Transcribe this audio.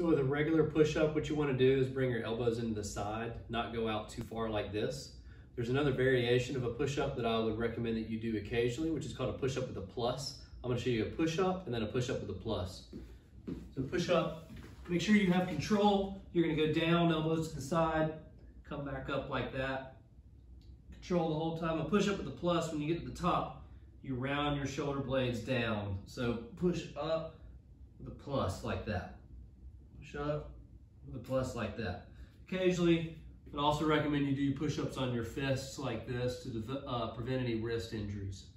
So with a regular push-up, what you want to do is bring your elbows into the side, not go out too far like this. There's another variation of a push-up that I would recommend that you do occasionally, which is called a push-up with a plus. I'm going to show you a push-up and then a push-up with a plus. So push-up, make sure you have control. You're going to go down, elbows to the side, come back up like that. Control the whole time. A push-up with a plus, when you get to the top, you round your shoulder blades down. So push up with a plus like that. Push up with a plus like that. Occasionally, I'd also recommend you do push-ups on your fists like this to prevent any wrist injuries.